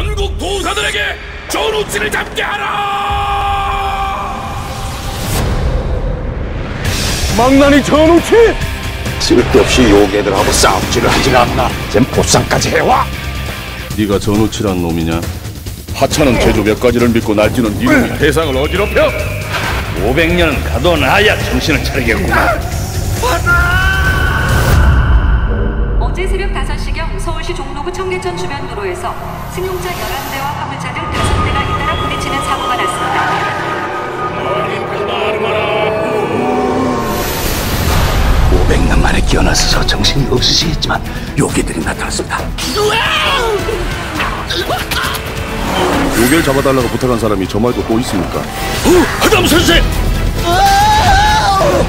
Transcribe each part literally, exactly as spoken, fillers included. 전국 도사들에게 전우치를 잡게 하라! 망나니 전우치! 쓸데없이 요괴들하고 싸움질을 하질 않나? 쟨 보상까지 해와! 네가 전우치란 놈이냐? 하찮은 제조 몇 가지를 믿고 날뛰는 네 놈이 세상을 어지럽혀? 오백 년은 가둬놔야 정신을 차리겠구만. 어제 새벽 다섯 시경 서울시 종로구 청계천 주변 도로에서 승용차 열한 대와 화물차 등 다섯 대가 잇따라 부딪히는 사고가 났습니다. 오백 년 만에 깨어나서 정신이 없으시겠지만 요괴들이 나타났습니다. 요괴를 잡아달라고 부탁한 사람이 저 말고 또 있습니까? 어, 하담 선생!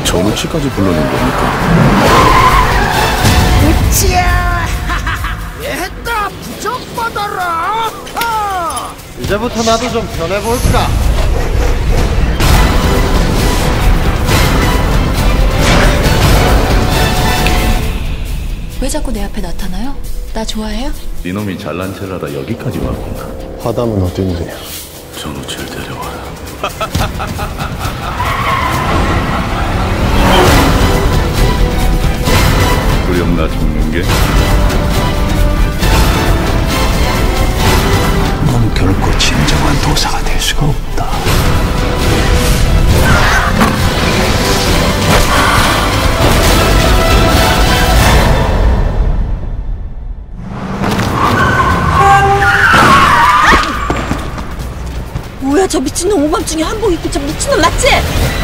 전우치까지 불러낸 겁니까? 우치야! 얘가 부정받아라! 이제부터 나도 좀 변해볼까? 왜 자꾸 내 앞에 나타나요? 나 좋아해요? 니놈이 잘난 체를 하다 여기까지 왔구나. 화담은 어땠느냐? 전우치를 데려와라. 두렵나 죽는 게? 넌 결코 진정한 도사가 될 수가 없다. 뭐야, 저 미친놈 오밤중에 한복 입고 저 미친놈 맞지?